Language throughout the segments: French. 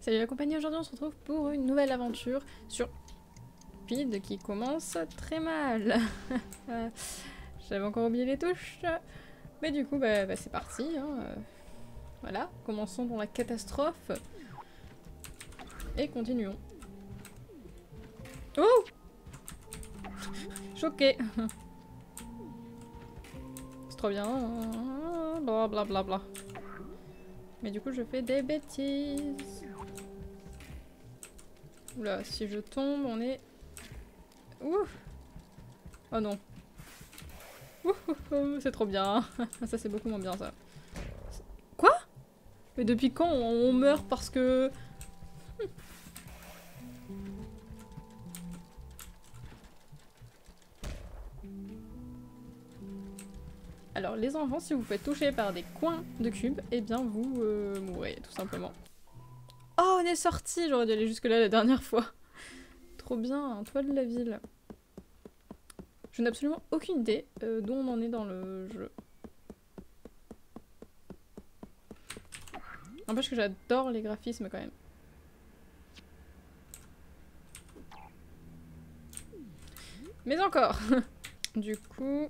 Salut la compagnie, aujourd'hui on se retrouve pour une nouvelle aventure sur PID qui commence très mal. J'avais encore oublié les touches, mais du coup bah c'est parti. Hein. Voilà, commençons dans la catastrophe et continuons. Oh, choqué. C'est trop bien, blablabla. Mais du coup je fais des bêtises. Oula, si je tombe, on est... Ouh. Oh non. C'est trop bien. Ça, c'est beaucoup moins bien, ça. Quoi? Mais depuis quand on meurt parce que... Alors, les enfants, si vous faites toucher par des coins de cube, eh bien, vous mourrez, tout simplement. Oh, on est sorti. J'aurais dû aller jusque-là la dernière fois. Trop bien, un toit de la ville. Je n'ai absolument aucune idée d'où on en est dans le jeu. N'empêche que j'adore les graphismes quand même. Mais encore. Du coup...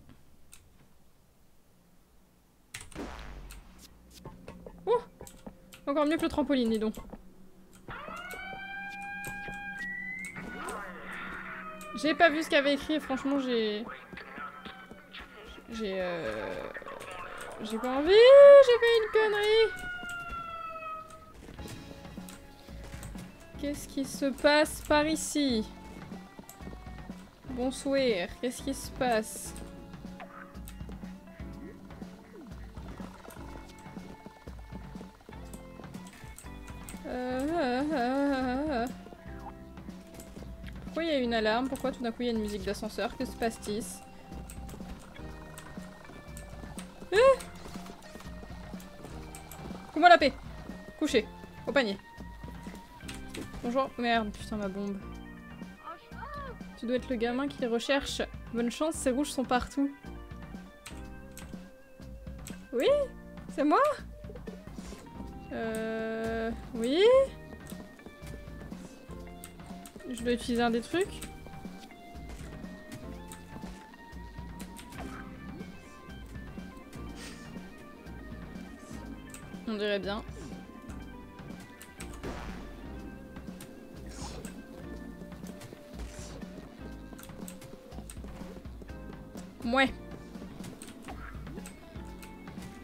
Oh, encore mieux que le trampoline, dis donc. J'ai pas vu ce qu'il avait écrit et franchement j'ai pas envie, j'ai fait une connerie. Qu'est-ce qui se passe par ici? Bonsoir, qu'est-ce qui se passe? Pourquoi il y a une alarme? Pourquoi tout d'un coup il y a une musique d'ascenseur? Que se passe-t-il? Fous-moi la paix! Couché, au panier. Bonjour. Merde, putain ma bombe. Tu dois être le gamin qui les recherche. Bonne chance, ces rouges sont partout. Oui? C'est moi? Oui? Je dois utiliser un des trucs. On dirait bien. Mouais.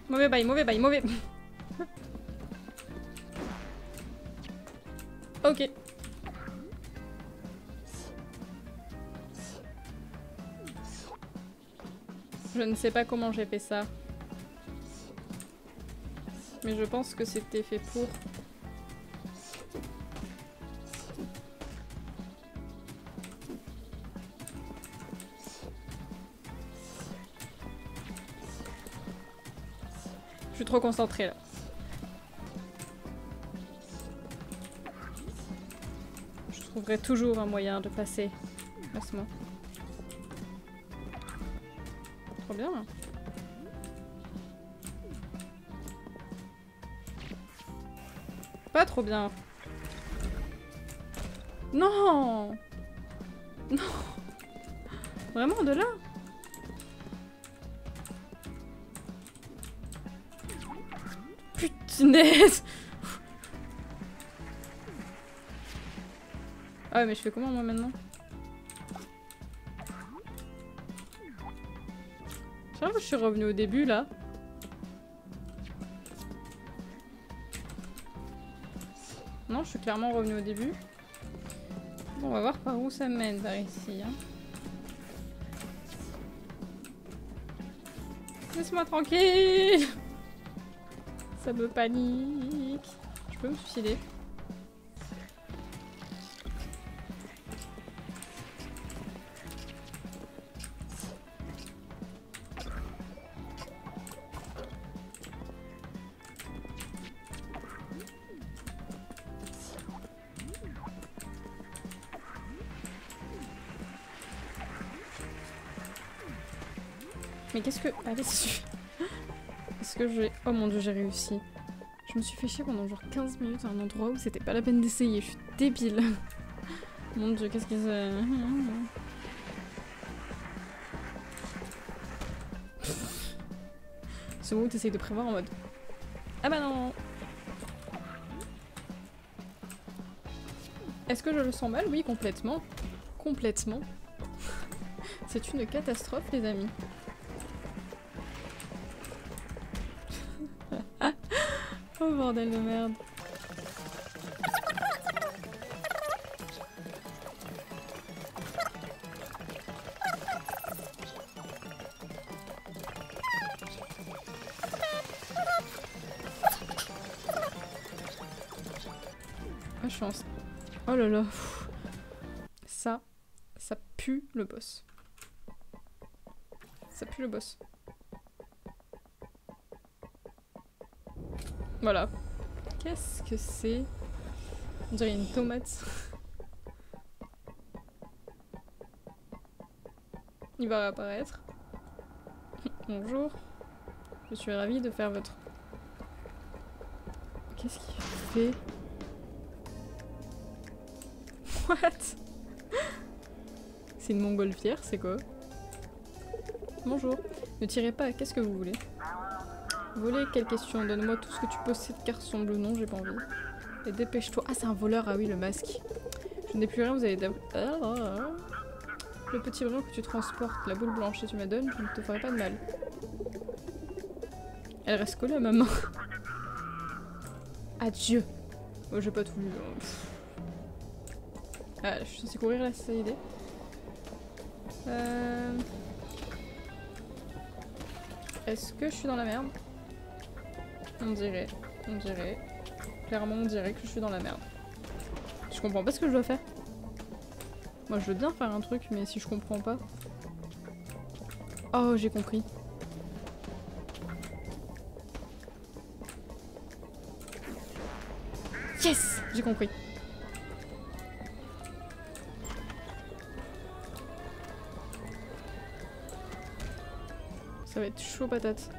Mauvais bail, mauvais bail, mauvais. Ok. Je ne sais pas comment j'ai fait ça. Mais je pense que c'était fait pour... Je suis trop concentrée là. Je trouverai toujours un moyen de passer. Laisse-moi. Trop bien. Pas trop bien. Non. Non. Vraiment de là. Putinaise. Ah ouais, mais je fais comment moi maintenant? Je suis revenue au début là. Non, je suis clairement revenue au début. Bon, on va voir par où ça mène par ici. Hein. Laisse-moi tranquille. Ça me panique. Je peux me suicider. Mais qu'est-ce que... Allez, Est-ce que j'ai... Oh mon dieu, j'ai réussi. Je me suis fait chier pendant genre 15 minutes à un endroit où c'était pas la peine d'essayer. Je suis débile. Mon dieu, qu'est-ce que c'est... Ce moment où t'essayes de prévoir en mode... Ah bah non! Est-ce que je le sens mal? Oui, complètement. Complètement. C'est une catastrophe, les amis. Oh bordel de merde. Ah, chance. Oh là là. Ça, ça pue le boss. Ça pue le boss. Voilà. Qu'est-ce que c'est? On dirait une tomate. Il va réapparaître. Bonjour. Je suis ravie de faire votre... Qu'est-ce qu'il fait? What? C'est une montgolfière, c'est quoi? Bonjour. Ne tirez pas, qu'est-ce que vous voulez? Voler, quelle question? Donne-moi tout ce que tu possèdes, garçon bleu. Non, j'ai pas envie. Et dépêche-toi. Ah, c'est un voleur. Ah oui, le masque. Je n'ai plus rien, vous avez... Le petit ballon que tu transportes, la boule blanche, si tu me la donnes, je ne te ferai pas de mal. Elle reste collée à ma main. Adieu. Oh, j'ai pas tout vu. Ah, je suis censée courir là, c'est ça l'idée. Est-ce que je suis dans la merde? On dirait, clairement on dirait que je suis dans la merde. Je comprends pas ce que je dois faire. Moi je veux bien faire un truc, mais si je comprends pas... Oh, j'ai compris. Yes! J'ai compris. Ça va être chaud patate.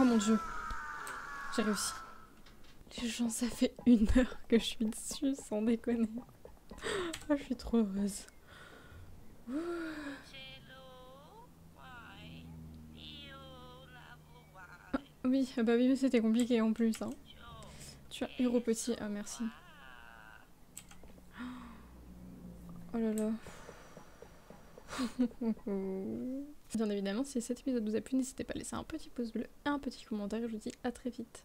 Oh mon dieu, j'ai réussi. Les gens, ça fait 1 heure que je suis dessus, sans déconner. Oh, je suis trop heureuse. Ouh. Ah, oui, bah oui, mais c'était compliqué en plus. Hein. Tu as héros petit, ah merci. Oh là là. Bien évidemment, si cet épisode vous a plu, n'hésitez pas à laisser un petit pouce bleu et un petit commentaire. Je vous dis à très vite.